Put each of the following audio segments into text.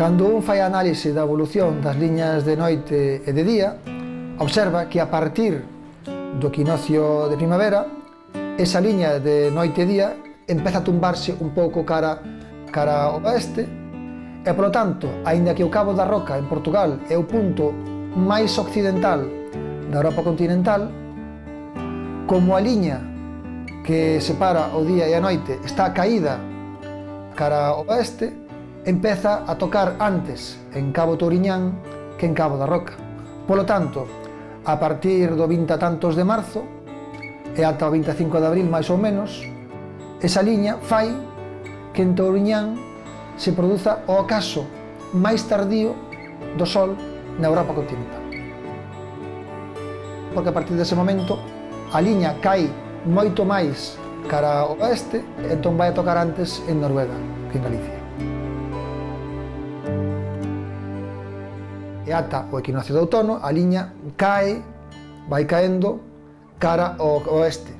Cando un fai a análise da evolución das liñas de noite e de día, observa que a partir do equinoccio de primavera esa liña de noite e día empeza a tumbarse un pouco cara ao oeste e, polo tanto, aínda que o Cabo da Roca en Portugal é o punto máis occidental da Europa continental, como a liña que separa o día e a noite está caída cara ao oeste, empeza a tocar antes en Cabo Touriñán que en Cabo da Roca. Polo tanto, a partir do 20 tantos de marzo e ata o 25 de abril, máis ou menos, esa liña fai que en Touriñán se produza o ocaso máis tardío do sol na Europa continental. Porque a partir dese momento a liña cai moito máis cara ao oeste, entón vai a tocar antes en Noruega que en Galicia. E ata o equinoccio de outono, a liña vai caendo cara ao oeste.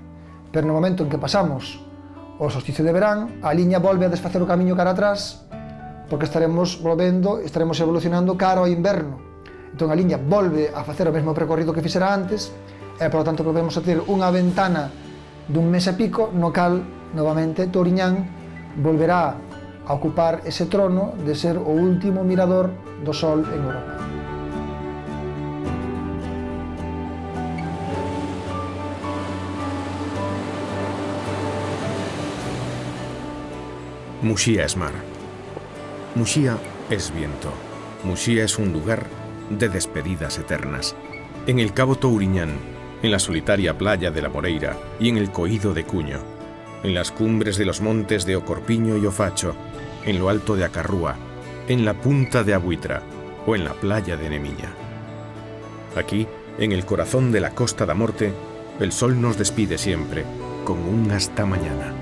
Pero no momento en que pasamos o solsticio de verán, a liña volve a desfacer o camiño cara atrás, porque estaremos evolucionando cara ao inverno. Entón a liña volve a facer o mesmo percorrido que fixera antes, e, por lo tanto, volvemos a ter unha ventana dun mes e pico, no cal, novamente, Touriñán volverá a ocupar ese trono de ser o último mirador do sol en Europa. Muxía es mar. Muxía es viento. Muxía es un lugar de despedidas eternas. En el Cabo Touriñán, en la solitaria playa de la Moreira y en el Coído de Cuño, en las cumbres de los montes de Ocorpiño y Ofacho, en lo alto de Acarrúa, en la punta de Abuitra o en la playa de Nemiña. Aquí, en el corazón de la Costa da Morte, el sol nos despide siempre con un hasta mañana.